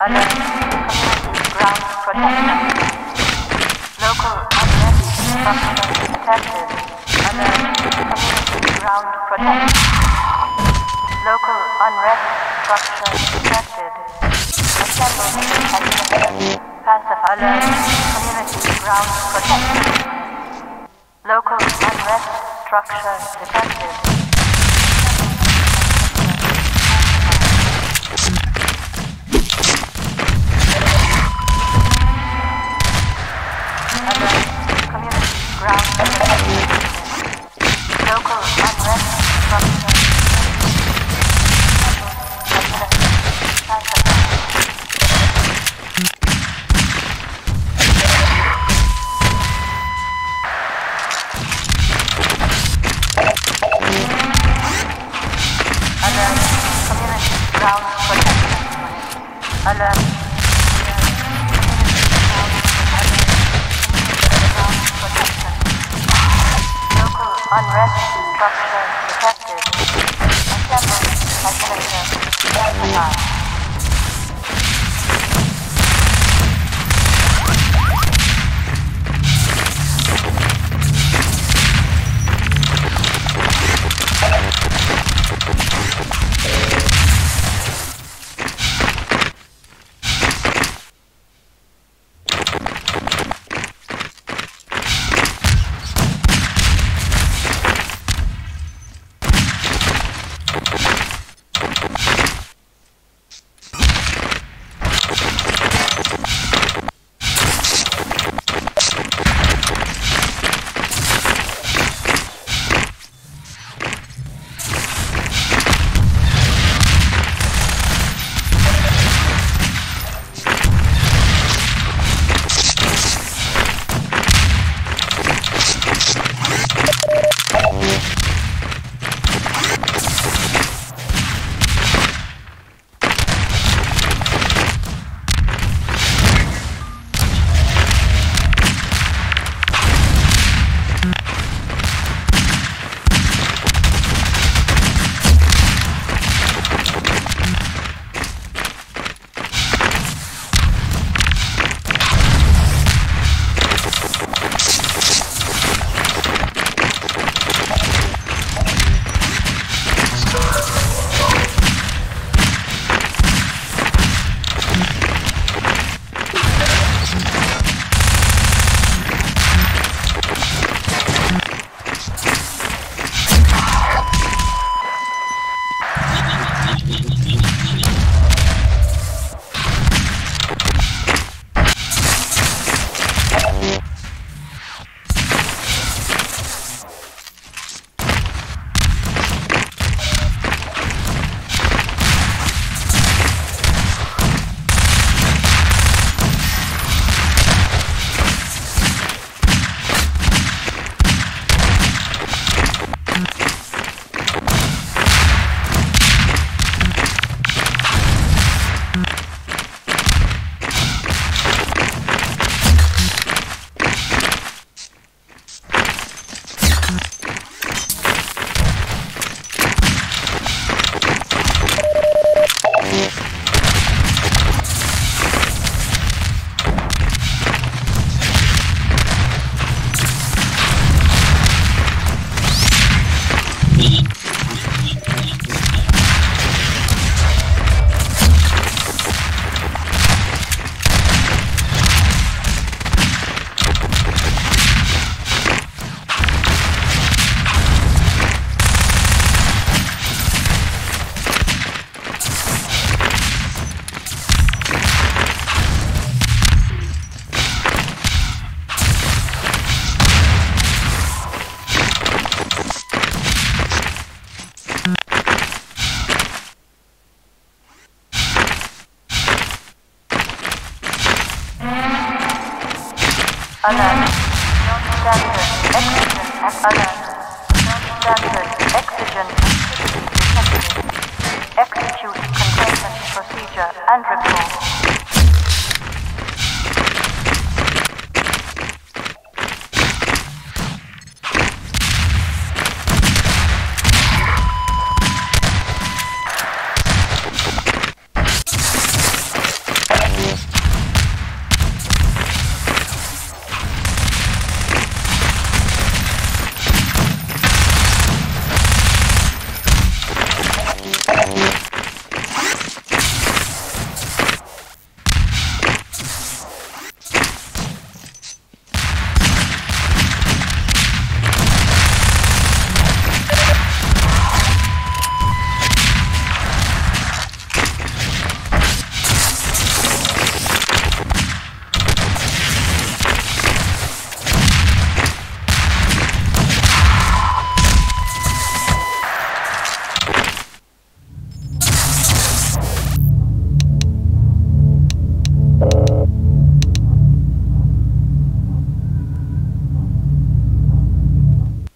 ground protection. Local unrest government detected. Community ground protection. Local unrest structure detected. Assemble. Passive alert. Community ground protection. Local unrest structure detected. And report.